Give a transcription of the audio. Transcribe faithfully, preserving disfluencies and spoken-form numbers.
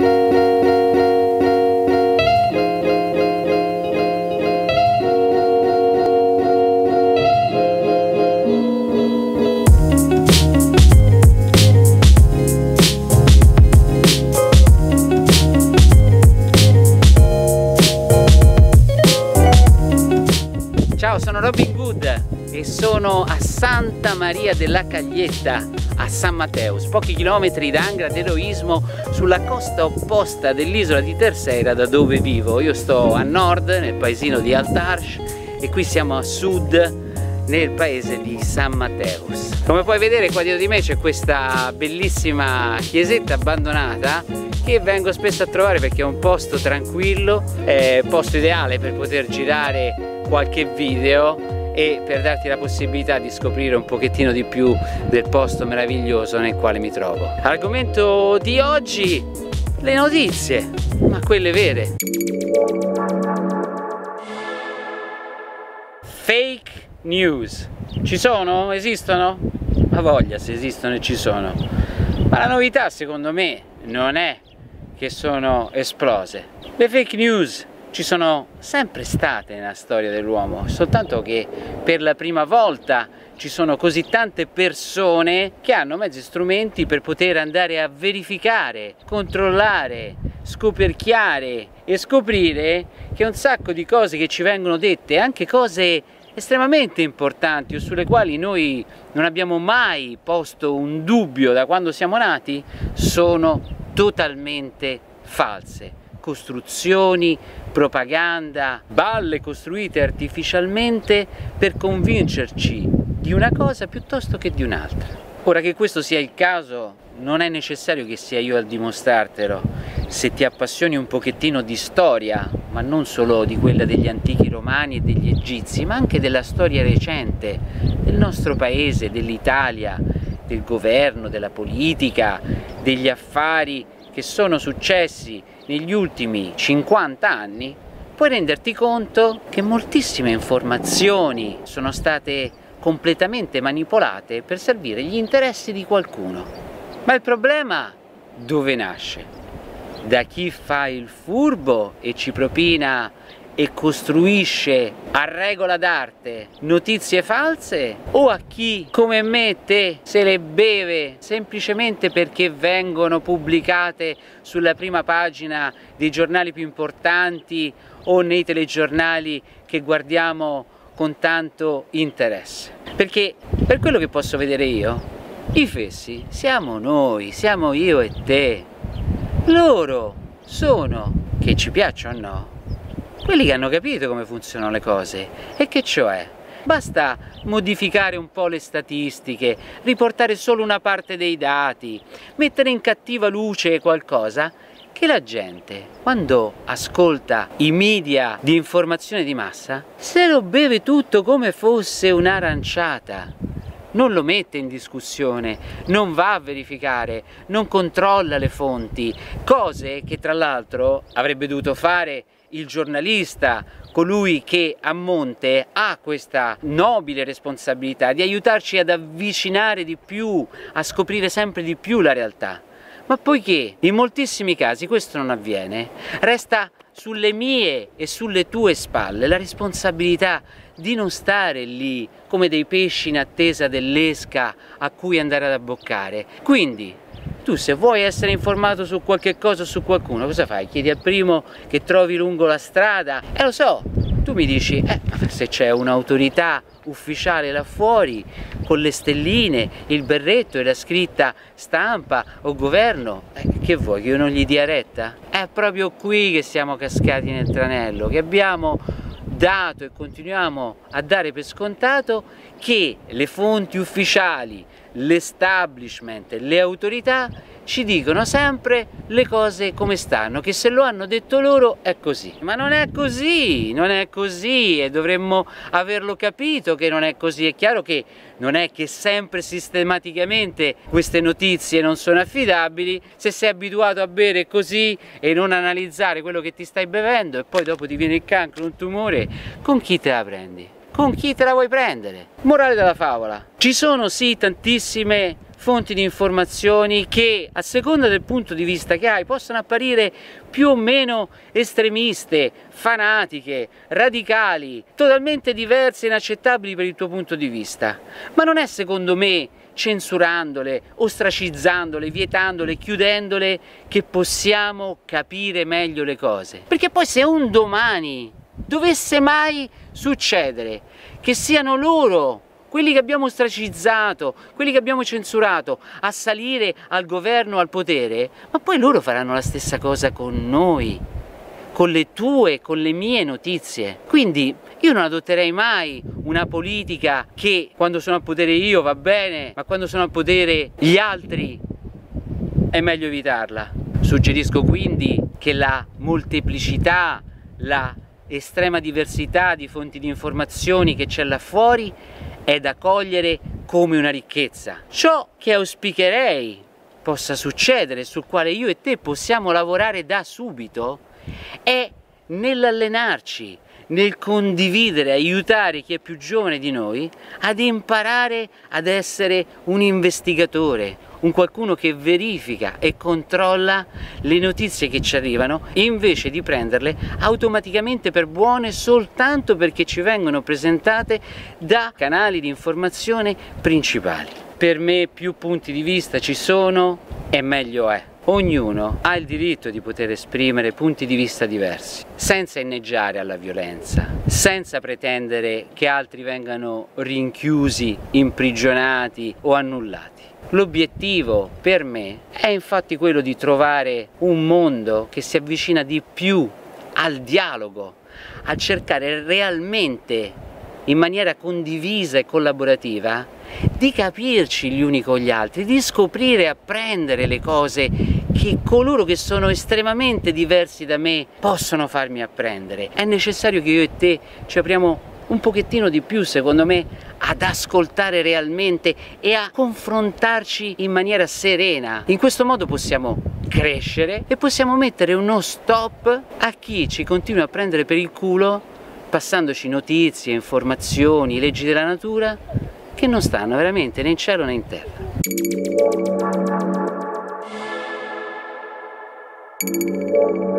Ciao, sono Robin Good e sono a Santa Maria della Caglietta a San Mateus, pochi chilometri da Angra do Heroísmo, sulla costa opposta dell'isola di Terceira da dove vivo. Io sto a nord nel paesino di Altares e qui siamo a sud nel paese di San Mateus. Come puoi vedere qua dietro di me c'è questa bellissima chiesetta abbandonata che vengo spesso a trovare perché è un posto tranquillo, è un posto ideale per poter girare qualche video e per darti la possibilità di scoprire un pochettino di più del posto meraviglioso nel quale mi trovo. Argomento di oggi: le notizie, ma quelle vere. Fake news. Ci sono? Esistono? Ma voglia se esistono e ci sono. Ma la novità secondo me non è che sono esplose. Le fake news ci sono sempre state nella storia dell'uomo, soltanto che per la prima volta ci sono così tante persone che hanno mezzi e strumenti per poter andare a verificare, controllare, scoperchiare e scoprire che un sacco di cose che ci vengono dette, anche cose estremamente importanti o sulle quali noi non abbiamo mai posto un dubbio da quando siamo nati, sono totalmente false. Costruzioni, propaganda, balle costruite artificialmente per convincerci di una cosa piuttosto che di un'altra. Ora, che questo sia il caso non è necessario che sia io a dimostrartelo. Se ti appassioni un pochettino di storia, ma non solo di quella degli antichi romani e degli egizi, ma anche della storia recente del nostro paese, dell'Italia, del governo, della politica, degli affari che sono successi negli ultimi cinquanta anni, puoi renderti conto che moltissime informazioni sono state completamente manipolate per servire gli interessi di qualcuno. Ma il problema dove nasce? Da chi fa il furbo e ci propina e costruisce a regola d'arte notizie false, o a chi come me, te, se le beve semplicemente perché vengono pubblicate sulla prima pagina dei giornali più importanti o nei telegiornali che guardiamo con tanto interesse? Perché per quello che posso vedere io, i fessi siamo noi, siamo io e te. Loro sono, che ci piaccia o no, quelli che hanno capito come funzionano le cose e che cioè basta modificare un po' le statistiche, riportare solo una parte dei dati, mettere in cattiva luce qualcosa che la gente, quando ascolta i media di informazione di massa, se lo beve tutto come fosse un'aranciata, non lo mette in discussione, non va a verificare, non controlla le fonti, cose che tra l'altro avrebbe dovuto fare il giornalista, colui che a monte ha questa nobile responsabilità di aiutarci ad avvicinare di più, a scoprire sempre di più la realtà. Ma poiché in moltissimi casi questo non avviene, resta sulle mie e sulle tue spalle la responsabilità di non stare lì come dei pesci in attesa dell'esca a cui andare ad abboccare. Quindi tu, se vuoi essere informato su qualche cosa o su qualcuno, cosa fai? Chiedi al primo che trovi lungo la strada. E eh, lo so, tu mi dici, eh, se c'è un'autorità ufficiale là fuori con le stelline, il berretto e la scritta stampa o governo, eh, che vuoi, che io non gli dia retta? È proprio qui che siamo cascati nel tranello, che abbiamo dato e continuiamo a dare per scontato che le fonti ufficiali, l'establishment, le autorità ci dicono sempre le cose come stanno, che se lo hanno detto loro è così. Ma non è così, non è così, e dovremmo averlo capito che non è così. È chiaro che non è che sempre sistematicamente queste notizie non sono affidabili. Se sei abituato a bere così e non analizzare quello che ti stai bevendo e poi dopo ti viene il cancro, un tumore, con chi te la prendi? Con chi te la vuoi prendere? Morale della favola: ci sono sì tantissime fonti di informazioni che, a seconda del punto di vista che hai, possono apparire più o meno estremiste, fanatiche, radicali, totalmente diverse e inaccettabili per il tuo punto di vista. Ma non è, secondo me, censurandole, ostracizzandole, vietandole, chiudendole, che possiamo capire meglio le cose. Perché poi se un domani dovesse mai succedere che siano loro, quelli che abbiamo ostracizzato, quelli che abbiamo censurato, a salire al governo, al potere, ma poi loro faranno la stessa cosa con noi, con le tue, con le mie notizie. Quindi io non adotterei mai una politica che quando sono al potere io va bene, ma quando sono al potere gli altri è meglio evitarla. Suggerisco quindi che la molteplicità, la estrema diversità di fonti di informazioni che c'è là fuori è da cogliere come una ricchezza. Ciò che auspicherei possa succedere, sul quale io e te possiamo lavorare da subito, è nell'allenarci, nel condividere, aiutare chi è più giovane di noi ad imparare ad essere un investigatore, un qualcuno che verifica e controlla le notizie che ci arrivano, invece di prenderle automaticamente per buone soltanto perché ci vengono presentate da canali di informazione principali. Per me più punti di vista ci sono e meglio è. Ognuno ha il diritto di poter esprimere punti di vista diversi, senza inneggiare alla violenza, senza pretendere che altri vengano rinchiusi, imprigionati o annullati. L'obiettivo per me è infatti quello di trovare un mondo che si avvicina di più al dialogo, a cercare realmente, in maniera condivisa e collaborativa, di capirci gli uni con gli altri, di scoprire e apprendere le cose che coloro che sono estremamente diversi da me possono farmi apprendere. È necessario che io e te ci apriamo un pochettino di più, secondo me, ad ascoltare realmente e a confrontarci in maniera serena. In questo modo possiamo crescere e possiamo mettere uno stop a chi ci continua a prendere per il culo passandoci notizie, informazioni, leggi della natura che non stanno veramente né in cielo né in terra.